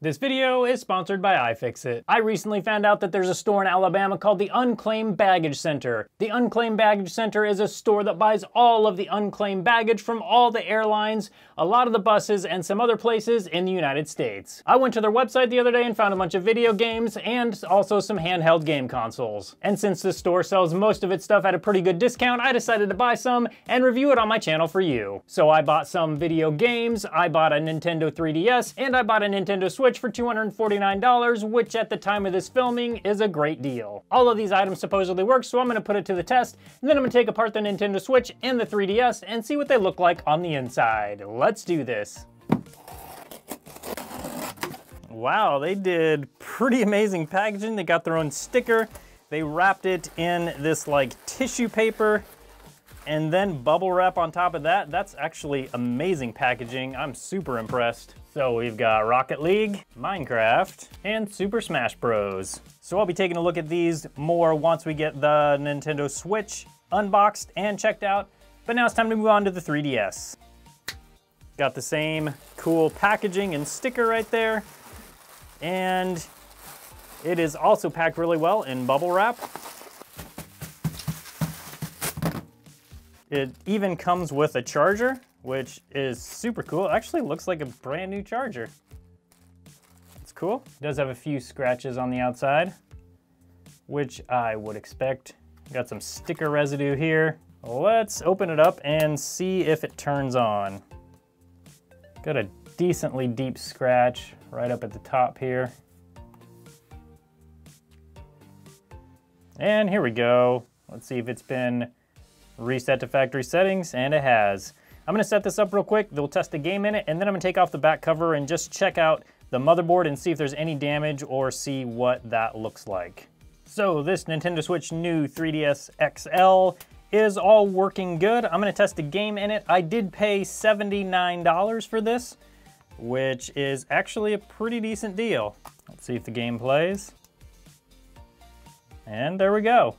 This video is sponsored by iFixit. I recently found out that there's a store in Alabama called the Unclaimed Baggage Center. The Unclaimed Baggage Center is a store that buys all of the unclaimed baggage from all the airlines, a lot of the buses, and some other places in the United States. I went to their website the other day and found a bunch of video games and also some handheld game consoles. And since this store sells most of its stuff at a pretty good discount, I decided to buy some and review it on my channel for you. So I bought some video games, I bought a Nintendo 3DS, and I bought a Nintendo Switch for $249, which at the time of this filming is a great deal. All of these items supposedly work, so I'm going to put it to the test, and then I'm going to take apart the Nintendo Switch and the 3DS and see what they look like on the inside. Let's do this. Wow, they did pretty amazing packaging. They got their own sticker. They wrapped it in this like tissue paper and then bubble wrap on top of that. That's actually amazing packaging. I'm super impressed. So we've got Rocket League, Minecraft, and Super Smash Bros. So I'll be taking a look at these more once we get the Nintendo Switch unboxed and checked out. But now it's time to move on to the 3DS. Got the same cool packaging and sticker right there. And it is also packed really well in bubble wrap. It even comes with a charger, which is super cool. It actually looks like a brand new charger. It's cool. It does have a few scratches on the outside, which I would expect. Got some sticker residue here. Let's open it up and see if it turns on. Got a decently deep scratch right up at the top here. And here we go. Let's see if it's been reset to factory settings, and it has. I'm gonna set this up real quick, we'll test the game in it, and then I'm gonna take off the back cover and just check out the motherboard and see if there's any damage or see what that looks like. So this Nintendo Switch New 3DS XL is all working good. I'm gonna test the game in it. I did pay $79 for this, which is actually a pretty decent deal. Let's see if the game plays. And there we go.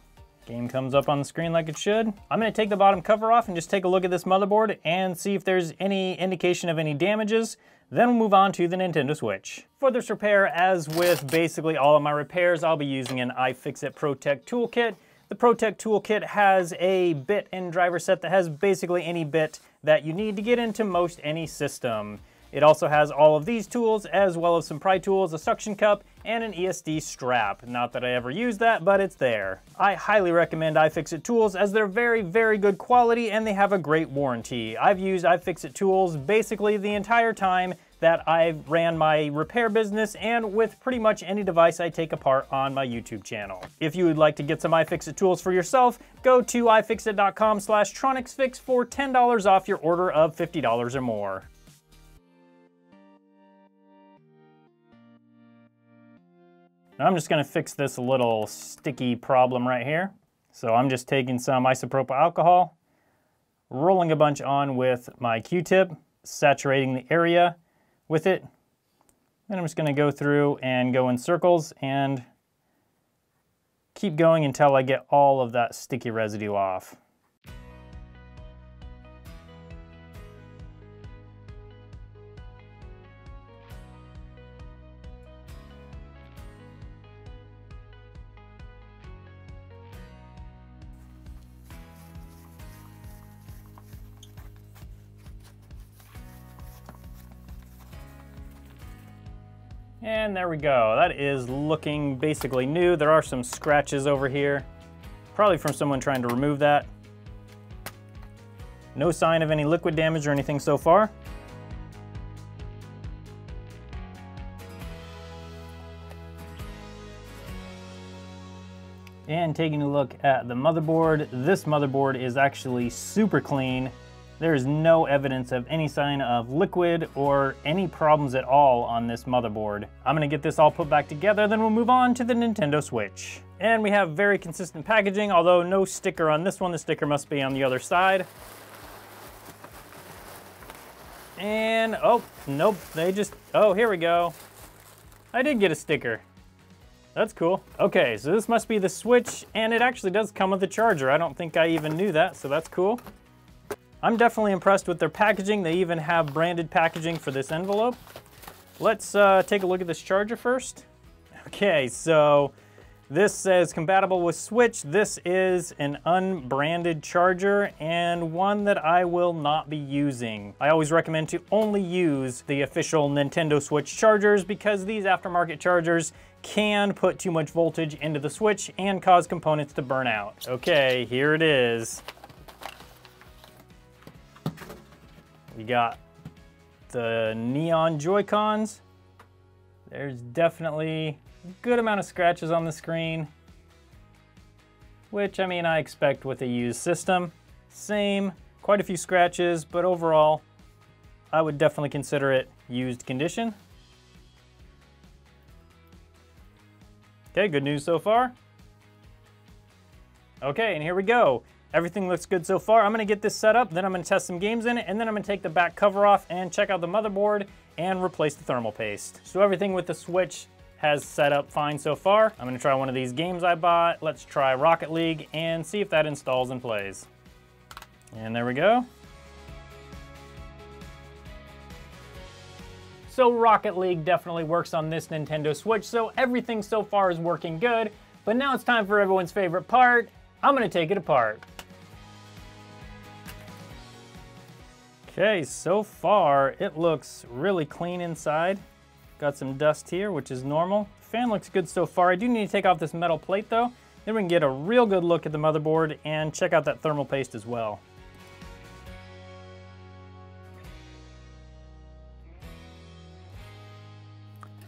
Game comes up on the screen like it should. I'm gonna take the bottom cover off and just take a look at this motherboard and see if there's any indication of any damages. Then we'll move on to the Nintendo Switch. For this repair, as with basically all of my repairs, I'll be using an iFixit Pro-Tech Toolkit. The Pro-Tech Toolkit has a bit and driver set that has basically any bit that you need to get into most any system. It also has all of these tools, as well as some pry tools, a suction cup, and an ESD strap. Not that I ever use that, but it's there. I highly recommend iFixit tools as they're very, very good quality and they have a great warranty. I've used iFixit tools basically the entire time that I've ran my repair business and with pretty much any device I take apart on my YouTube channel. If you would like to get some iFixit tools for yourself, go to ifixit.com/tronicsfix for $10 off your order of $50 or more. Now I'm just gonna fix this little sticky problem right here. So I'm just taking some isopropyl alcohol, rolling a bunch on with my Q-tip, saturating the area with it. Then I'm just gonna go through and go in circles and keep going until I get all of that sticky residue off. And there we go. That is looking basically new. There are some scratches over here, probably from someone trying to remove that. No sign of any liquid damage or anything so far. And taking a look at the motherboard, this motherboard is actually super clean. There is no evidence of any sign of liquid or any problems at all on this motherboard. I'm gonna get this all put back together, then we'll move on to the Nintendo Switch. And we have very consistent packaging, although no sticker on this one. The sticker must be on the other side. And, oh, nope, they just, oh, here we go. I did get a sticker. That's cool. Okay, so this must be the Switch, and it actually does come with a charger. I don't think I even knew that, so that's cool. I'm definitely impressed with their packaging. They even have branded packaging for this envelope. Let's take a look at this charger first. Okay, so this says compatible with Switch. This is an unbranded charger and one that I will not be using. I always recommend to only use the official Nintendo Switch chargers because these aftermarket chargers can put too much voltage into the Switch and cause components to burn out. Okay, here it is. We got the neon Joy-Cons. There's definitely good amount of scratches on the screen, which I mean I expect with a used system. Same, quite a few scratches, but overall I would definitely consider it used condition. Okay, good news so far. Okay, and here we go. Everything looks good so far. I'm gonna get this set up, then I'm gonna test some games in it, and then I'm gonna take the back cover off and check out the motherboard and replace the thermal paste. So everything with the Switch has set up fine so far. I'm gonna try one of these games I bought. Let's try Rocket League and see if that installs and plays. And there we go. So Rocket League definitely works on this Nintendo Switch, so everything so far is working good, but now it's time for everyone's favorite part. I'm gonna take it apart. Okay, so far it looks really clean inside. Got some dust here, which is normal. Fan looks good so far. I do need to take off this metal plate though. Then we can get a real good look at the motherboard and check out that thermal paste as well.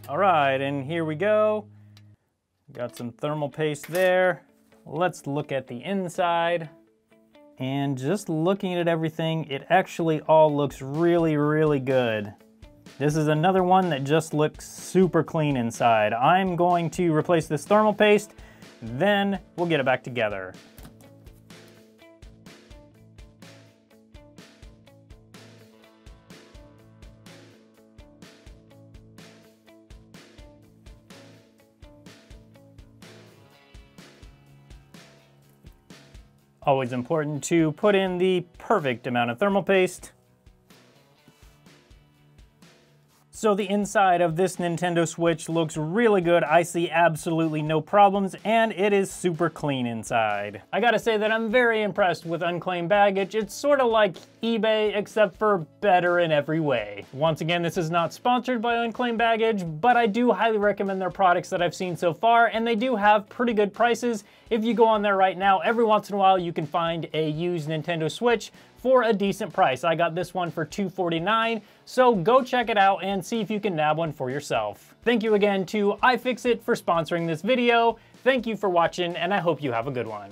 All right, and here we go. Got some thermal paste there. Let's look at the inside. And just looking at everything, it actually all looks really, really good. This is another one that just looks super clean inside. I'm going to replace this thermal paste, then we'll get it back together. Always important to put in the perfect amount of thermal paste. So the inside of this Nintendo Switch looks really good. I see absolutely no problems and it is super clean inside. I gotta say that I'm very impressed with Unclaimed Baggage. It's sort of like eBay except for better in every way. Once again, this is not sponsored by Unclaimed Baggage, but I do highly recommend their products that I've seen so far, and they do have pretty good prices. If you go on there right now, every once in a while you can find a used Nintendo Switch for a decent price. I got this one for $249, so go check it out and see if you can nab one for yourself. Thank you again to iFixit for sponsoring this video. Thank you for watching, and I hope you have a good one.